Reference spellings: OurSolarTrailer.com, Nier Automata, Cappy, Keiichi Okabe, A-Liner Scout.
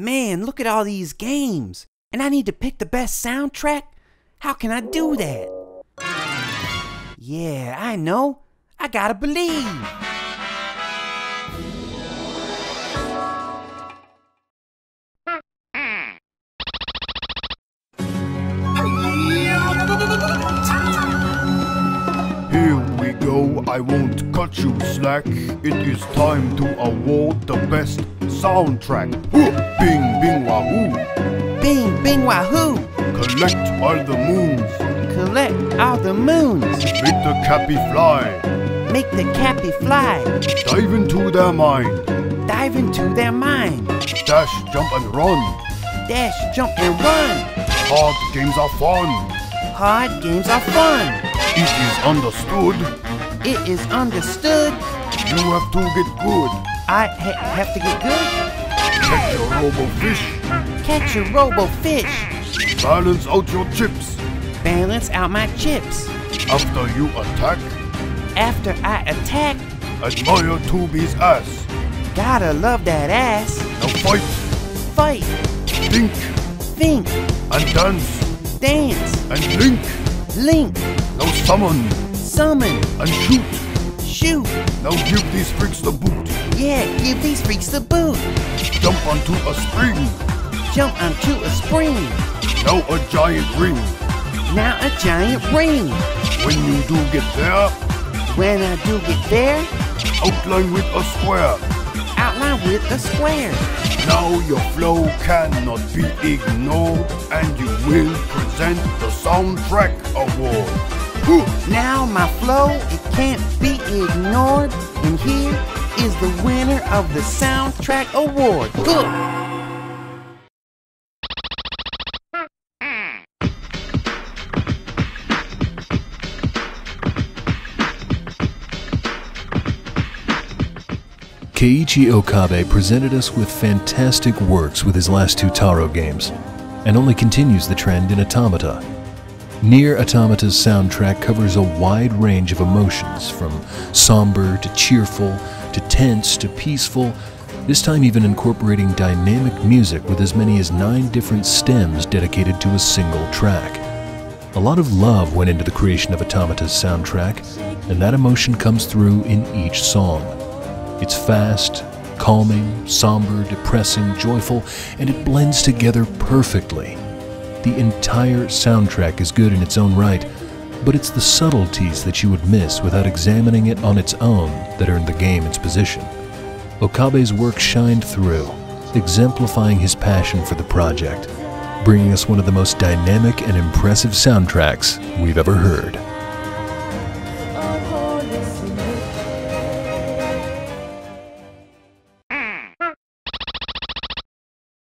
Man, look at all these games, and I need to pick the best soundtrack? How can I do that? Yeah, I know. I gotta believe. Here we go, I won't cut you slack. It is time to award the best soundtrack. Woo! Bing bing wahoo! Bing bing wahoo! Collect all the moons! Collect all the moons! Make the cappy fly! Make the cappy fly! Dive into their mind! Dive into their mind! Dash, jump and run! Dash, jump and run! Hard games are fun! Hard games are fun! It is understood. It is understood. You have to get good. I have to get good? Catch a robo-fish. Catch a robo-fish. Balance out your chips. Balance out my chips. After you attack. After I attack. Admire Toobie's ass. Gotta love that ass. Now fight. Fight. Think. Think. And dance. Dance. And link. Link. Now summon. Summon. And shoot. Shoot. Now give these freaks the boot. Yeah, give these freaks the boot. Jump onto a spring. Jump onto a spring. Now a giant ring. Now a giant ring. When you do get there. When I do get there. Outline with a square. Outline with a square. Now your flow cannot be ignored. And you will present the soundtrack award. Now my flow, it can't be ignored, and here is the winner of the soundtrack award. Good. Keiichi Okabe presented us with fantastic works with his last two Taro games, and only continues the trend in Automata. Nier Automata's soundtrack covers a wide range of emotions, from somber to cheerful, to tense to peaceful, this time even incorporating dynamic music with as many as 9 different stems dedicated to a single track. A lot of love went into the creation of Automata's soundtrack, and that emotion comes through in each song. It's fast, calming, somber, depressing, joyful, and it blends together perfectly. The entire soundtrack is good in its own right, but it's the subtleties that you would miss without examining it on its own that earned the game its position. Okabe's work shined through, exemplifying his passion for the project, bringing us one of the most dynamic and impressive soundtracks we've ever heard.